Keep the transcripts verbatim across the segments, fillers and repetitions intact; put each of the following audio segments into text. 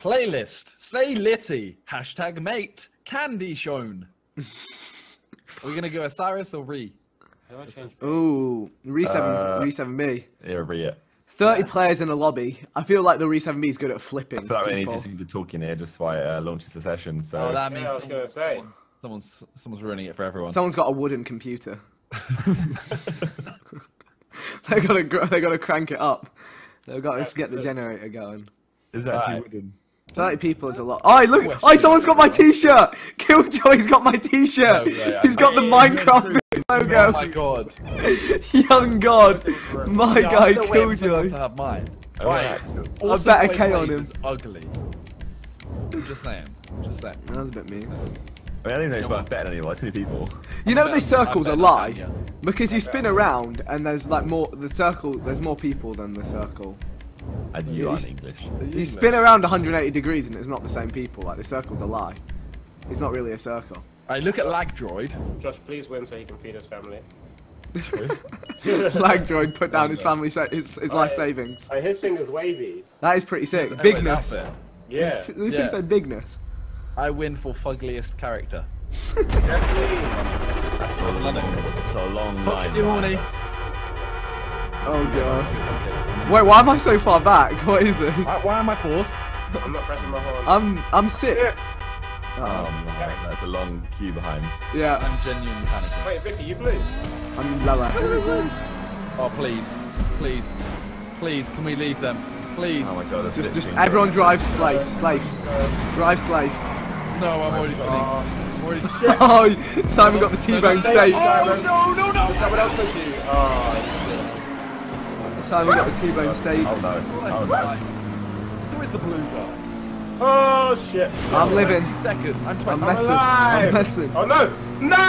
Playlist. Stay litty. Hashtag mate. Candy shown. Are we gonna go Osiris or Re? Ooh, Re seven B. Yeah, Re it. thirty yeah. players in a lobby. I feel like the Re seven B is good at flipping. I thought we need to be talking here just while it uh, launches the session. So. Oh, that means yeah, I was someone, gonna say. Someone's, someone's ruining it for everyone. Someone's got a wooden computer. they gotta, they gotta crank it up. They've got to get the generator going. Is that actually right. wooden? thirty people is a lot. Oh, look! Oh, someone's got my T-shirt. KiLLJoy's got my T-shirt. No, yeah, yeah. He's got I mean, the Minecraft logo. Oh my god! Young god! My no, guy KiLLJoy. To have mine. Right. I bet a K on him. Ugly. I'm just saying. I'm just saying. That was a bit mean. I mean, I don't even know if I'm betting anyone. Too many people. You know those circles are lie, yeah. because you spin around and there's like more the circle. There's more people than the circle. And you, you aren't English. You English. Spin around one hundred eighty degrees and it's not the same people. Like the circle's a lie. It's not really a circle. Alright, look at Lag Droid. Josh, please win so he can feed his family. Lag Droid put down his family, sa his, his life savings. I, his thing is wavy. That is pretty sick. Bigness. Yeah. This thing's yeah. so bigness. I win for fuggliest character. Yes, please. That's a long, that's a long line. You, horny. Oh god. Wait, why am I so far back? What is this? Why, why am I fourth? I'm not pressing my horn. I'm I'm sick. Yeah. Oh, oh man, there's a long queue behind. Yeah. I'm genuinely panicking. Wait, Vicky, you blue? I'm lower. Oh please, please, please, can we leave them? Please. Oh my god, that's just just everyone drive slave, slave, drive slave. No, I'm already spinning. Oh, Simon got the T-bone stage. Oh no, no, no! Someone else took you. Oh. Simon got the T-bone stage. Oh no. Oh, no. It's always the blue guy. Oh shit. I'm living. Second. I'm twenty. I'm messing. I'm, I'm messing. Oh no. No!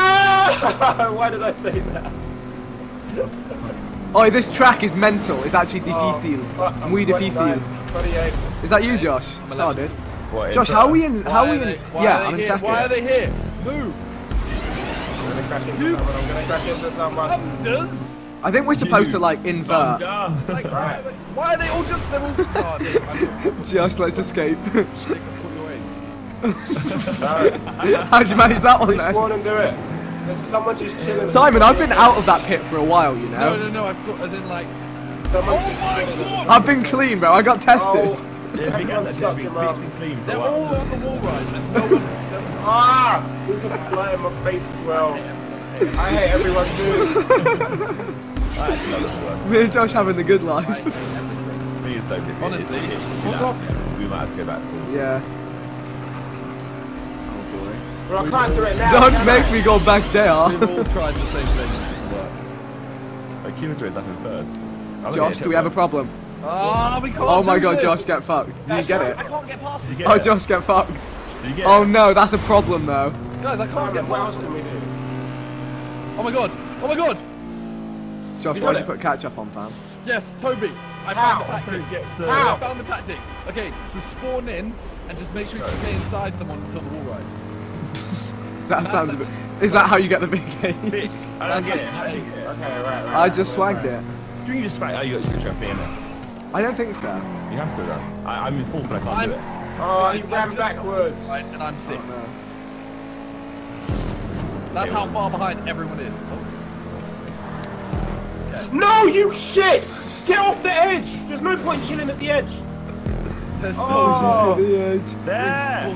Why did I say that? Oh, this track is mental. It's actually difficult. Oh, Muy difficult. Is that you, Josh? Sorry, dude. What, Josh, how are we in? How are we in? Yeah, I'm in second. Why are they here? Move. I'm gonna crash into someone. I'm gonna crash into someone. What does? I think we're supposed you to like invert. Like, right. Why are they all just? All... Oh, dude, just let's escape. How'd you manage that one? Just go on and do it. There's someone just chilling. Simon, I've been out of that pit for a while, you know. No, no, no. I've got as in like. Someone oh just my god! I've been clean, bro. I got tested. Oh, yeah, we got tested. We've been clean. They're all on the wall, right? No one. Ah! There's a fly in my face as well. I hate everyone too. Me and Josh having the good life. Please don't get me. Honestly, it, it, it, we might have to go back to it. Yeah. Oh boy. Well, I can't do it now. Don't make I? me go back there. We've all tried the same thing. KiLLJoy is up in third. Josh, do we have a problem? Oh, we can't. Oh my God, this. Josh, get fucked. Did you get it? I can't get past this. Oh, it? Josh, get fucked. You get oh no, that's a problem though. Guys, I can't get past it. Oh my god! Oh my god! Josh, why did you put ketchup on, fam? Yes, Toby! I found Ow. the tactic! Get to... I found the tactic! Okay, just spawn in and just make sure you stay inside someone until the wall rides. that That's sounds a bit... Is that how you get the big game? I don't get it. I don't get it. Okay, right, right. I just right, swagged right. it. Do you just swag? Oh, you got to switch up being there. I don't think so. You have to, though. I, I'm in fourth and I can't I'm... do it. Oh, you ran backwards! Right, and I'm sick. Oh, no. That's how far behind everyone is. Oh. Yeah. No, you shit! Get off the edge! There's no point chilling at the edge. There's so oh, to the edge. There!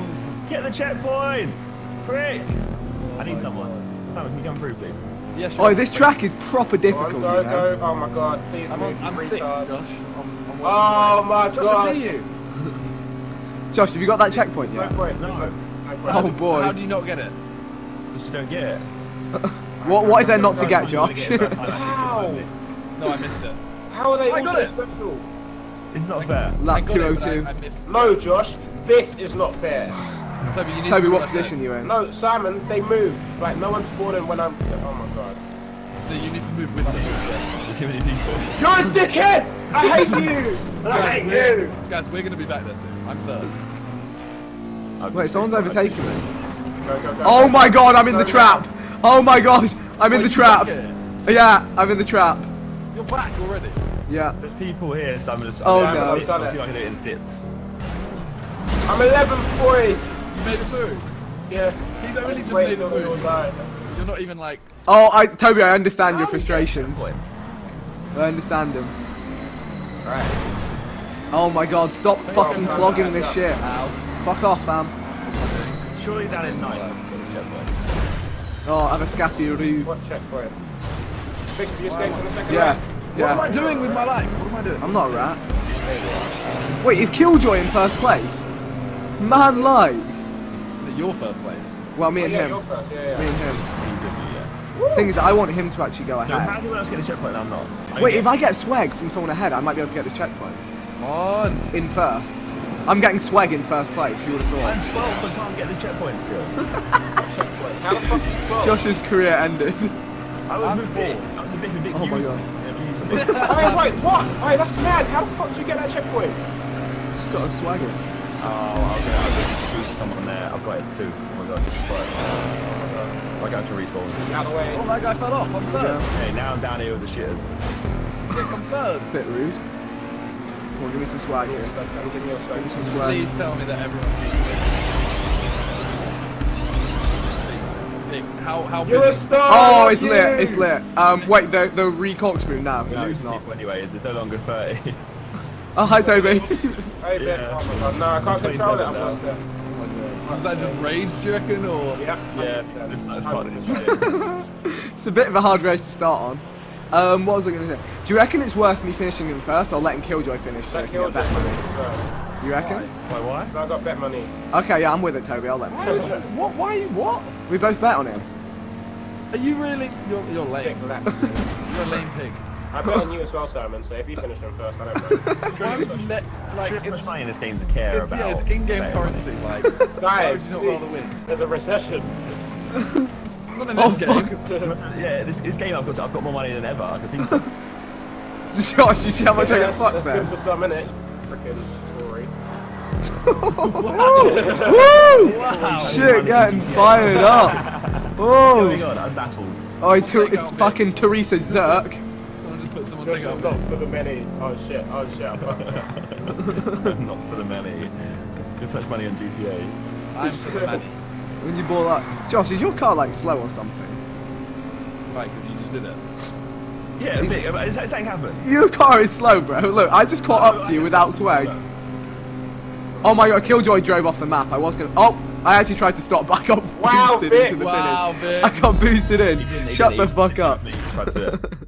Get the checkpoint! Prick! Oh, I need someone. Simon, can you come through, please? Yes, sure. Oh, this track is proper difficult. Go, you know? go. Oh my god, please I'm move. I'm sick, Josh. I'm, I'm oh my Josh, god. I see you. Josh, have you got that checkpoint yet? No, no, no. Oh boy. How do you not get it? Just don't get it. what, what is there not to get, Josh? Wow. No, I missed it. How are they all so special? It's not fair. Lap two oh two. No, Josh, this is not fair. Toby, you need Toby, what position are you in? No, Simon, they move. Like, no one's spawning when I'm... Oh my god. So you need to move with me. There's too many people. You're a dickhead! I hate you! And I hate you! Guys, we're going to be back there soon. I'm third. Wait, someone's overtaking me. Go, go, go, oh go. my god, I'm in the trap! Oh my gosh, I'm oh, in the trap! Yeah, I'm in the trap. You're back already? Yeah. There's people here, so I'm just. Oh, yeah, no. I've done it. I'll see if I can do it in zip. I'm eleventh place. You made it through? Yes. He's only just made it through. You're not even like... Oh, I, Toby, I understand your frustrations. I understand them. Alright. Oh my god, stop fucking flogging this shit. Fuck off, fam. Surely that is nice. Oh, have a scapula. What checkpoint? Vic, you escaped from the second round. Yeah. Yeah. What am I doing with my life? What am I doing? I'm not a rat. Wait, is KiLLJoy in first place? Man, like. You're first place. Well, me and him. Me and him. Thing is, I want him to actually go ahead. How's anyone else get a checkpoint? I'm not. Wait, if I get swag from someone ahead, I might be able to get this checkpoint. Come on. In first. I'm getting swag in first place, you would have thought. I'm twelfth, so I can't get the checkpoint still. Checkpoint. How the fuck is twelve? Josh's career ended. I was with Vic. I was with Vic and Vic. Oh my god. Hey, wait, what? Hey, that's mad. How the fuck did you get that checkpoint? Just got a swagger. Oh, okay. I just boosted someone there. I've got it too. Oh my god. Just like, oh my god. I got to respawn. Out of the way. Oh, that guy fell off. I'm third. Okay, yeah, now I'm down here with the shitters. Vic, I'm third. Bit rude. Well, give me some swag here. Give me some swag. Please tell me that everyone. How how? You're a star. Oh, it's you. lit. It's lit. Um, wait, the the recox move now. No, it's not. Anyway, it's no longer thirty. Oh, hi Toby. Hey Ben. Yeah. Oh my god. No, I can't control it. I'm lost there. Is that just rage, do you reckon, or? Yeah. Yeah. It's not fun. It's a bit of a hard race to start on. Um, what was I going to say? Do you reckon it's worth me finishing him first or letting KiLLJoy finish so I can get bet money? You reckon? Why? Why? Because I got bet money. Okay, yeah, I'm with it, Toby. I'll let him finish. What? Why are you what? We both bet on him. Are you really? You're, you're lame. You're a lame pig. I bet on you as well, Simon, so if you finish him first, I don't know. Like, it's money in this game's a care about. Yeah, it's in-game currency. Like, guys, you not rather win? There's a recession. Oh fuck! Yeah, this, this game I've got, I've got more money than ever. I can think. Josh, you see how much yeah, I got fucked, man. That's good for some, innit? Frickin' story. Woo! Wow. Shit, getting fired up. Oh. What's going on? I'm baffled. Oh, took it's fucking me. Teresa Zirk. Someone just put someone take up. Not for the many. Oh shit! Oh shit! I'm not for the many. You'll touch money on G T A. I'm for the many. When you ball up, Josh, is your car like slow or something? Right, because you just did it. Yeah, it's, big, it's, it's like happened. Your car is slow, bro. Look, I just caught no, up to you without swag. Slow. Oh my god, KiLLJoy drove off the map. I was gonna. Oh, I actually tried to stop, but I got wow, boosted Vic. into the wow, finish. Vic. I got boosted in. Shut the fuck up.